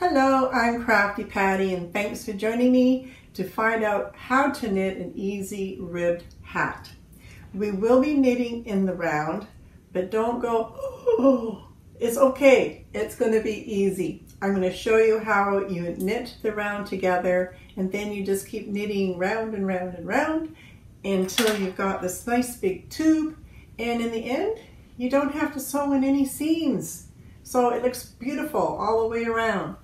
Hello, I'm Crafty Patti, and thanks for joining me to find out how to knit an easy ribbed hat. We will be knitting in the round, but don't go, oh, it's okay, it's going to be easy. I'm going to show you how you knit the round together, and then you just keep knitting round and round and round until you've got this nice big tube, and in the end, you don't have to sew in any seams. So it looks beautiful all the way around.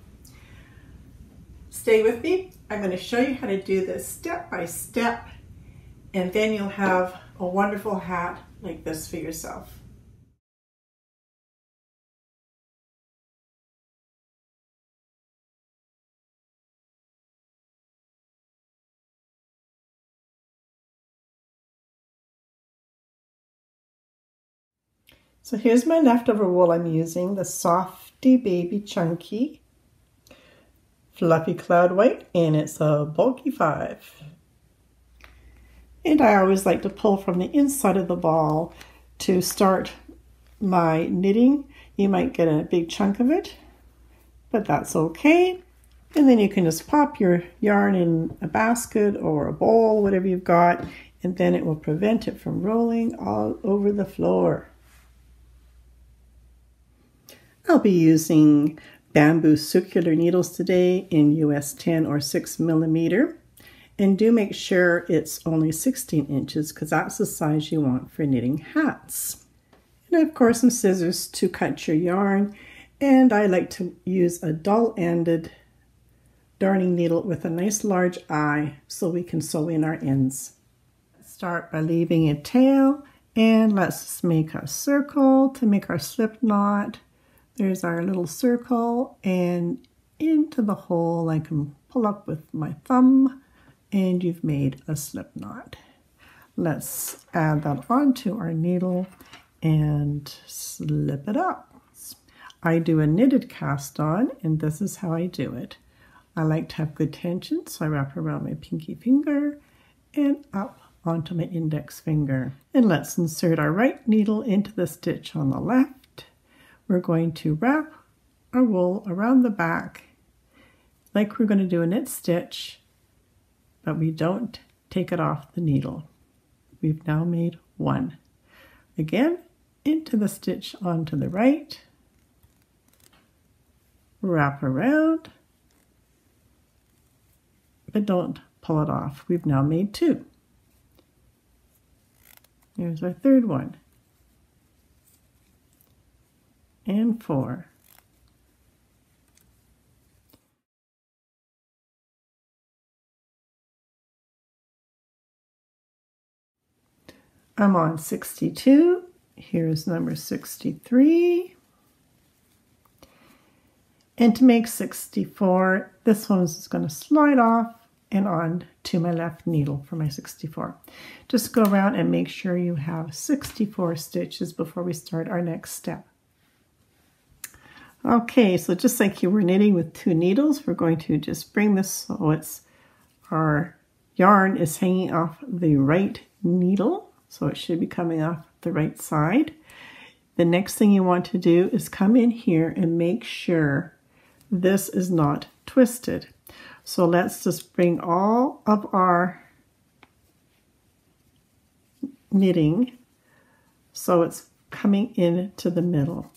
Stay with me. I'm going to show you how to do this step by step, and then you'll have a wonderful hat like this for yourself. So here's my leftover wool I'm using, the Softee Baby Chunky Fluffy Cloud White, and it's a bulky 5. And I always like to pull from the inside of the ball to start my knitting. You might get a big chunk of it, but that's okay. And then you can just pop your yarn in a basket or a bowl, whatever you've got, and then it will prevent it from rolling all over the floor. I'll be using bamboo circular needles today in US 10 or 6mm, and do make sure it's only 16 inches because that's the size you want for knitting hats. And of course some scissors to cut your yarn, and I like to use a dull-ended darning needle with a nice large eye so we can sew in our ends. Start by leaving a tail, and let's make a circle to make our slip knot. There's our little circle, and into the hole I can pull up with my thumb, and you've made a slip knot. Let's add that onto our needle and slip it up. I do a knitted cast on, and this is how I do it. I like to have good tension, so I wrap around my pinky finger and up onto my index finger. And let's insert our right needle into the stitch on the left. We're going to wrap our wool around the back like we're going to do a knit stitch, but we don't take it off the needle. We've now made one. Again, into the stitch onto the right, wrap around, but don't pull it off. We've now made two. Here's our third one. And 4. I'm on 62. Here's number 63. And to make 64, this one is going to slide off and on to my left needle for my 64. Just go around and make sure you have 64 stitches before we start our next step. Okay, so just like you were knitting with two needles, we're going to just bring this so it's our yarn is hanging off the right needle, so it should be coming off the right side. The next thing you want to do is come in here and make sure this is not twisted. So let's just bring all of our knitting so it's coming into the middle.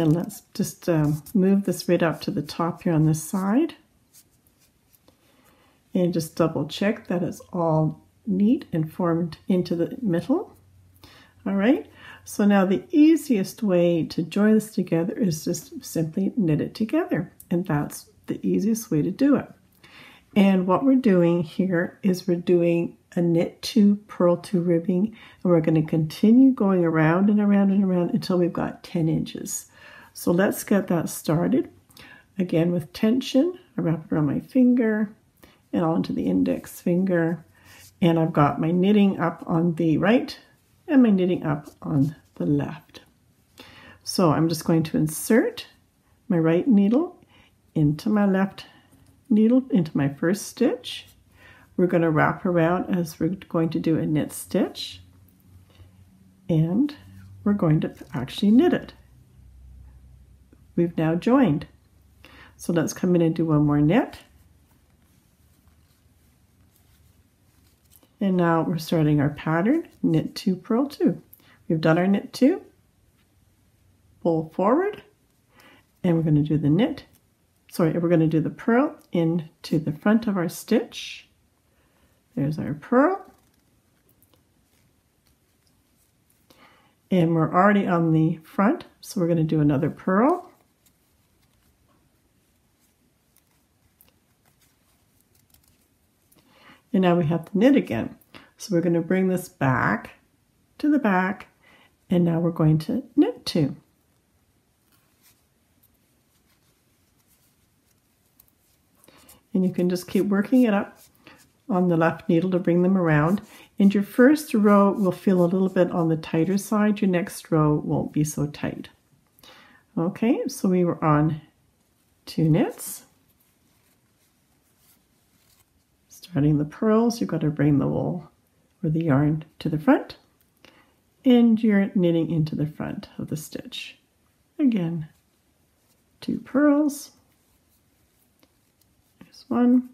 And let's just move this right up to the top here on this side. And just double check that it's all neat and formed into the middle. All right, so now the easiest way to join this together is just simply knit it together. And that's the easiest way to do it. And what we're doing here is we're doing a knit 2, purl 2 ribbing, and we're going to continue going around and around and around until we've got 10 inches. So let's get that started. Again, with tension, I wrap it around my finger and onto the index finger. And I've got my knitting up on the right and my knitting up on the left. So I'm just going to insert my right needle into my left needle, into my first stitch. We're going to wrap around as we're going to do a knit stitch. And we're going to actually knit it. We've now joined. So let's come in and do one more knit. And now we're starting our pattern, knit 2, purl 2. We've done our knit 2, pull forward, and we're going to do the knit. Sorry, we're going to do the purl into the front of our stitch. There's our purl. And we're already on the front, so we're going to do another purl. And now we have to knit again. So we're going to bring this back to the back, and now we're going to knit 2. And you can just keep working it up on the left needle to bring them around. And your first row will feel a little bit on the tighter side. Your next row won't be so tight. Okay, so we were on 2 knits. Starting the purls, you've got to bring the wool or the yarn to the front, and you're knitting into the front of the stitch. Again, 2 purls. There's 1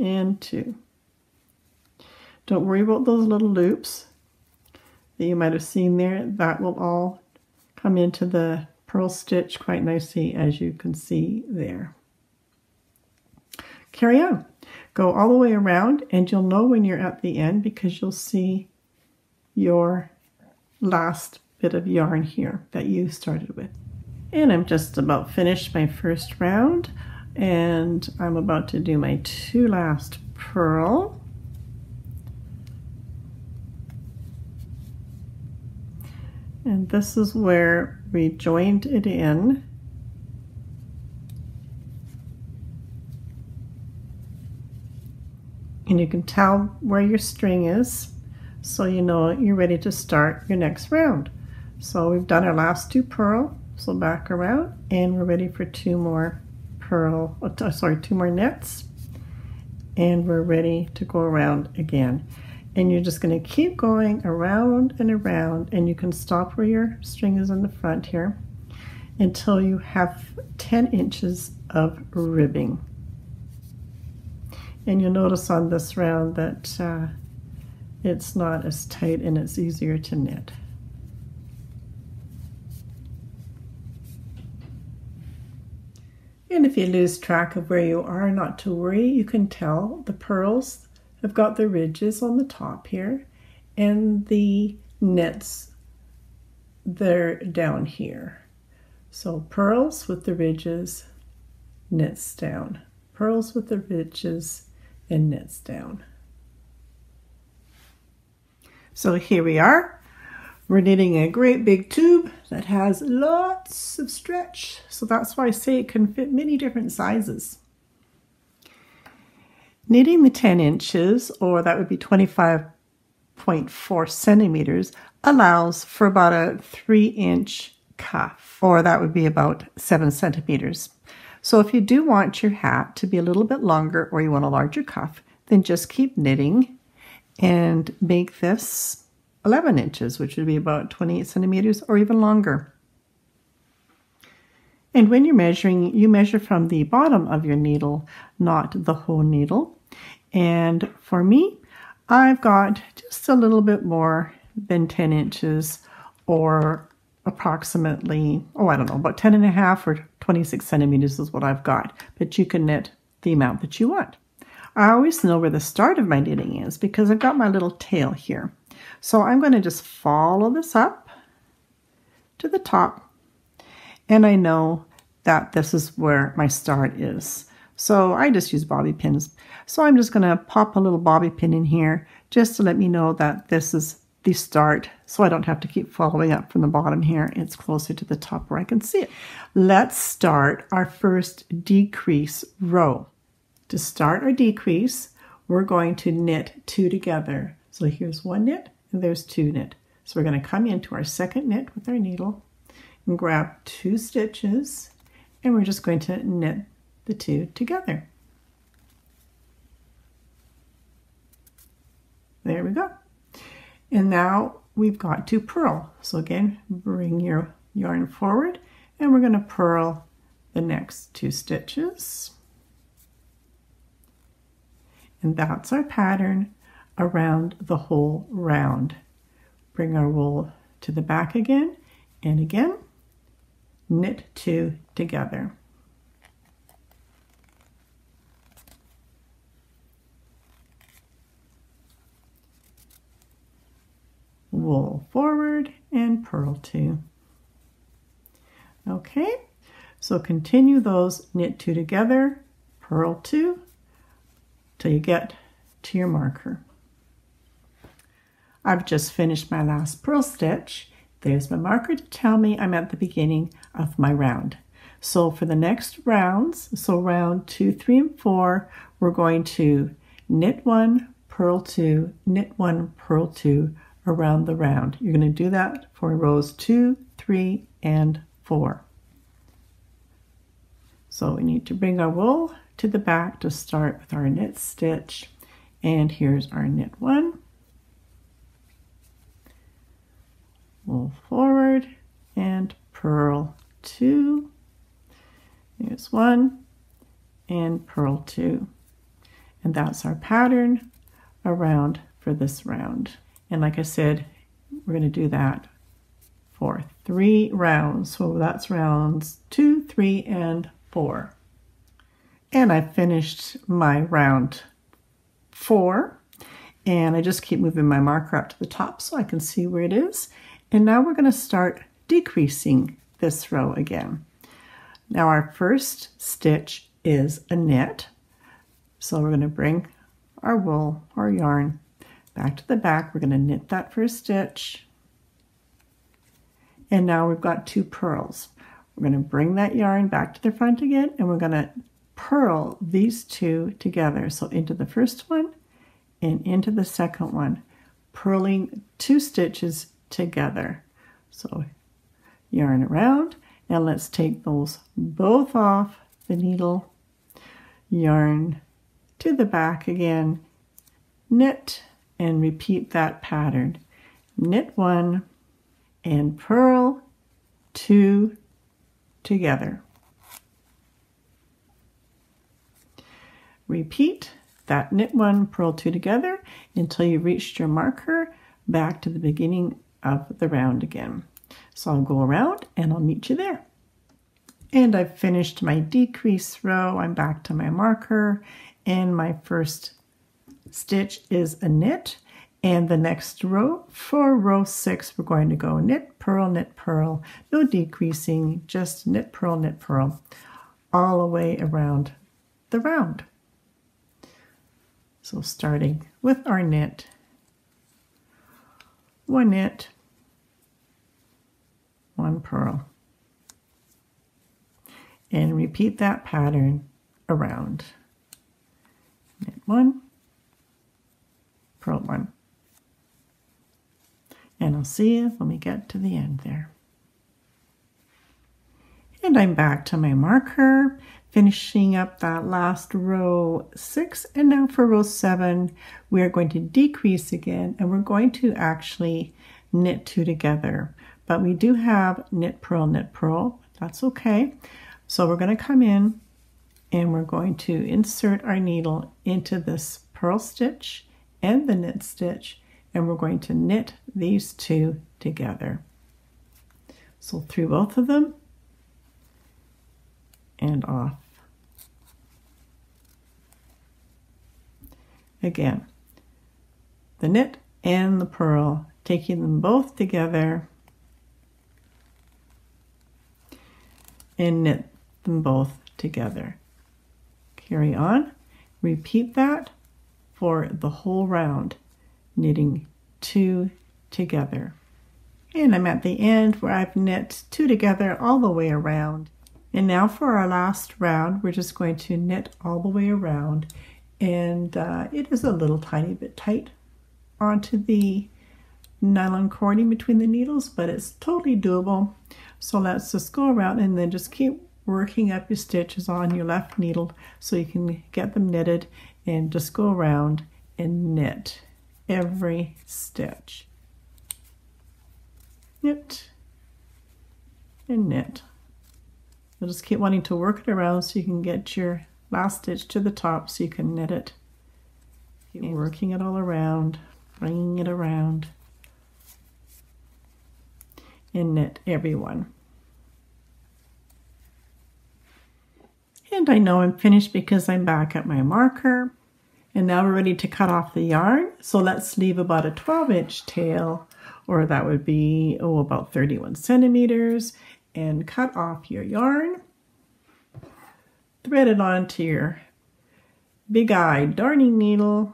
and 2. Don't worry about those little loops that you might have seen there. That will all come into the purl stitch quite nicely, as you can see there. Carry on. Go all the way around, and you'll know when you're at the end because you'll see your last bit of yarn here that you started with. And I'm just about finished my first round, and I'm about to do my 2 last purl. And this is where we joined it in. And you can tell where your string is, so you know you're ready to start your next round. So we've done our last 2 purl, so back around, and we're ready for 2 more purl, sorry, 2 more knits. And we're ready to go around again. And you're just going to keep going around, and you can stop where your string is in the front here until you have 10 inches of ribbing. And you'll notice on this round that it's not as tight and it's easier to knit. And if you lose track of where you are, not to worry, you can tell the purls have got the ridges on the top here, and the knits, they're down here. So purls with the ridges, knits down. Purls with the ridges, and knits down. So here we are. We're knitting a great big tube that has lots of stretch. So that's why I say it can fit many different sizes. Knitting the 10 inches, or that would be 25.4 centimeters, allows for about a 3-inch cuff, or that would be about 7 centimeters. So if you do want your hat to be a little bit longer, or you want a larger cuff, then just keep knitting and make this 11 inches, which would be about 28 centimeters or even longer. And when you're measuring, you measure from the bottom of your needle, not the whole needle. And for me, I've got just a little bit more than 10 inches, or approximately, oh, I don't know, about 10.5 or 26 centimeters is what I've got, but you can knit the amount that you want. I always know where the start of my knitting is because I've got my little tail here. So I'm going to just follow this up to the top, and I know that this is where my start is. So I just use bobby pins. So I'm just going to pop a little bobby pin in here just to let me know that this is the start, so I don't have to keep following up from the bottom here. It's closer to the top where I can see it. Let's start our first decrease row. To start our decrease, we're going to knit 2 together. So here's 1 knit, and there's 2 knit. So we're going to come into our second knit with our needle and grab 2 stitches, and we're just going to knit the 2 together. There we go. And now we've got to purl. So again, bring your yarn forward, and we're going to purl the next two stitches. And that's our pattern around the whole round. Bring our wool to the back again, and again, knit two together. Wool forward and purl two. Okay, so continue those knit two together, purl two, till you get to your marker. I've just finished my last purl stitch. There's my marker to tell me I'm at the beginning of my round. So for the next rounds, so round 2, 3, and 4, we're going to knit one, purl two, knit one, purl two around the round. You're going to do that for rows 2, 3, and 4. So we need to bring our wool to the back to start with our knit stitch. And here's our knit one. Wool forward and purl two. Here's one and purl two. And that's our pattern around for this round. And like I said, we're going to do that for 3 rounds. So that's rounds 2, 3, and 4. And I finished my round 4. And I just keep moving my marker up to the top so I can see where it is. And now we're going to start decreasing this row again. Now our first stitch is a knit. So we're going to bring our wool or yarn back to the back. We're going to knit that first stitch. And now we've got 2 purls. We're going to bring that yarn back to the front again, and we're going to purl these 2 together. So into the first one and into the second one, purling 2 stitches together. So yarn around. Now let's take those both off the needle, yarn to the back again, knit, and repeat that pattern. Knit one and purl 2 together. Repeat that knit one, purl 2 together until you reached your marker back to the beginning of the round again. So I'll go around and I'll meet you there. And I've finished my decrease row. I'm back to my marker, and my first stitch is a knit. And the next row, for row 6, we're going to go knit, purl, no decreasing, just knit, purl, all the way around the round. So starting with our knit, one knit, one purl, and repeat that pattern around. Knit one, purl one. And I'll see you when we get to the end there. And I'm back to my marker, finishing up that last row 6. And now for row 7, we are going to decrease again, and we're going to actually knit 2 together. But we do have knit, purl, that's okay. So we're going to come in and we're going to insert our needle into this purl stitch and the knit stitch, and we're going to knit these 2 together. So through both of them and off. Again, the knit and the purl, taking them both together and knit them both together. Carry on, repeat that for the whole round, knitting 2 together. And I'm at the end where I've knit 2 together all the way around. And now for our last round, we're just going to knit all the way around. And it is a little tiny bit tight onto the nylon cording between the needles, but it's totally doable. So let's just go around and then just keep working up your stitches on your left needle so you can get them knitted, and just go around and knit every stitch. Knit and knit You'll just keep wanting to work it around so you can get your last stitch to the top so you can knit it. Keep working it all around, bringing it around, and knit every one. And I know I'm finished because I'm back at my marker. And now we're ready to cut off the yarn. So let's leave about a 12-inch tail, or that would be, oh, about 31 centimeters, and cut off your yarn. Thread it onto your big-eyed darning needle.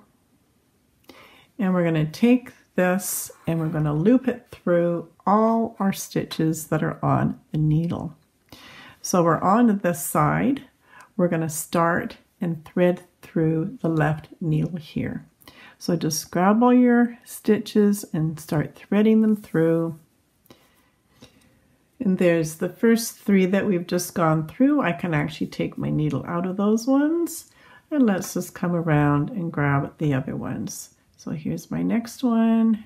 And we're gonna take this and we're gonna loop it through all our stitches that are on the needle. So we're on this side. We're gonna start and thread through the left needle here. So just grab all your stitches and start threading them through. And there's the first three that we've just gone through. I can actually take my needle out of those ones. And let's just come around and grab the other ones. So here's my next one.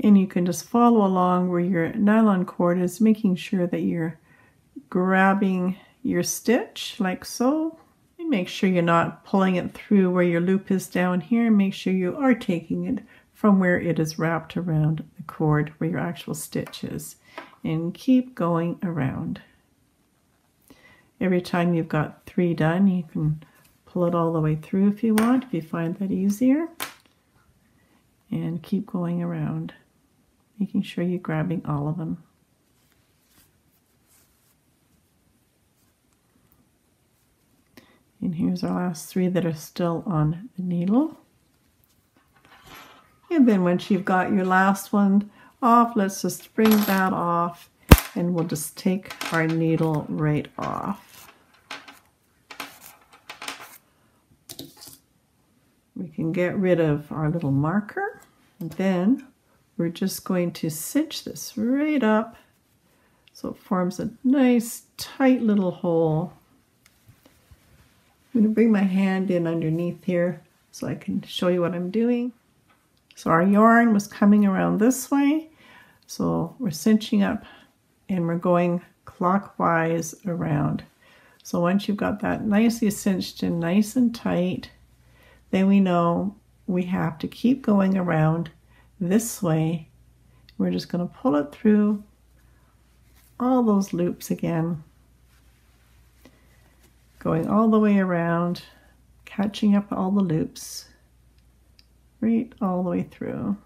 And you can just follow along where your nylon cord is, making sure that you're grabbing your stitch like so. And make sure you're not pulling it through where your loop is down here. Make sure you are taking it from where it is wrapped around the cord where your actual stitch is. And keep going around. Every time you've got three done, you can pull it all the way through if you want, if you find that easier. And keep going around, making sure you're grabbing all of them. And here's our last three that are still on the needle. And then once you've got your last one off, let's just bring that off and we'll just take our needle right off. We can get rid of our little marker. And then we're just going to cinch this right up so it forms a nice tight little hole. I'm going to bring my hand in underneath here so I can show you what I'm doing. So our yarn was coming around this way. So we're cinching up and we're going clockwise around. So once you've got that nicely cinched in nice and tight, then we know we have to keep going around this way. We're just going to pull it through all those loops again. Going all the way around, catching up all the loops, right all the way through.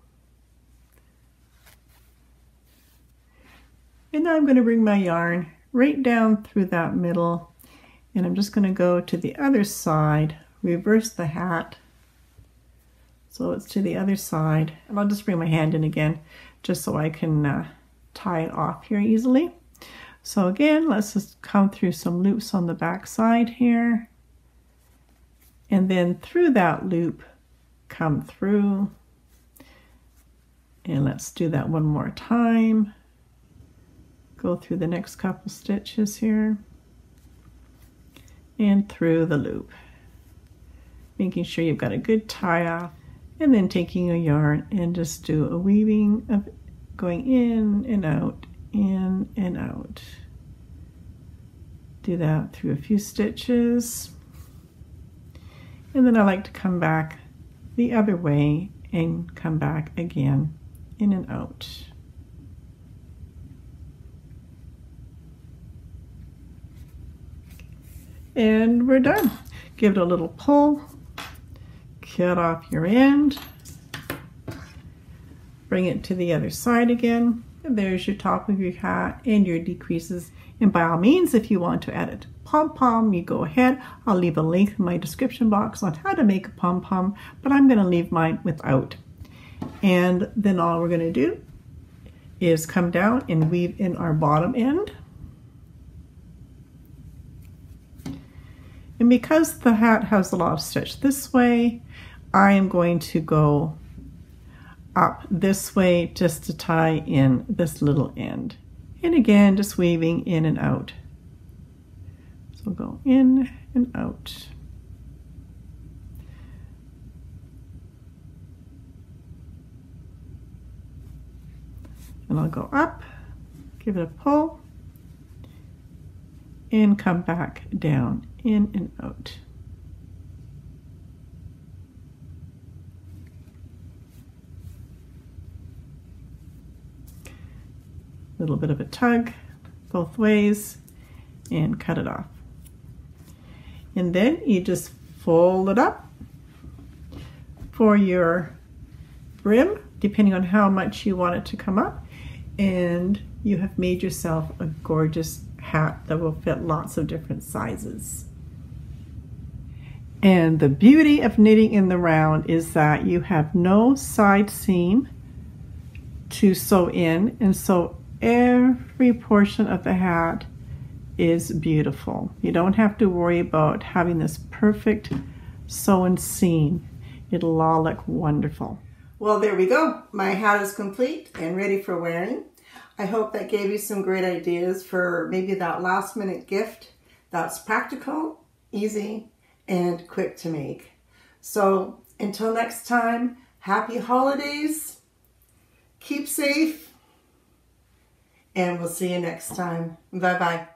And now I'm going to bring my yarn right down through that middle, and I'm just going to go to the other side, reverse the hat, so it's to the other side. And I'll just bring my hand in again, just so I can tie it off here easily. So again, let's just come through some loops on the back side here. And then through that loop, come through. And let's do that one more time. Go through the next couple stitches here. And through the loop. Making sure you've got a good tie off. And then taking your yarn and just do a weaving of going in and out. In and out. Do that through a few stitches. And then I like to come back the other way and come back again, in and out. And we're done. Give it a little pull, cut off your end, bring it to the other side again. There's your top of your hat and your decreases. And by all means, if you want to add a pom-pom, you go ahead. I'll leave a link in my description box on how to make a pom-pom, but I'm going to leave mine without. And then all we're going to do is come down and weave in our bottom end. And because the hat has a lot of stitch this way, I am going to go up this way just to tie in this little end. And again, just weaving in and out. So go in and out. And I'll go up, give it a pull, and come back down, in and out. A little bit of a tug both ways and cut it off. And then you just fold it up for your brim, depending on how much you want it to come up, and you have made yourself a gorgeous hat that will fit lots of different sizes. And the beauty of knitting in the round is that you have no side seam to sew in, and so every portion of the hat is beautiful. You don't have to worry about having this perfect sewn seam. It'll all look wonderful. Well, there we go. My hat is complete and ready for wearing. I hope that gave you some great ideas for maybe that last minute gift that's practical, easy, and quick to make. So until next time, happy holidays, keep safe, and we'll see you next time. Bye-bye.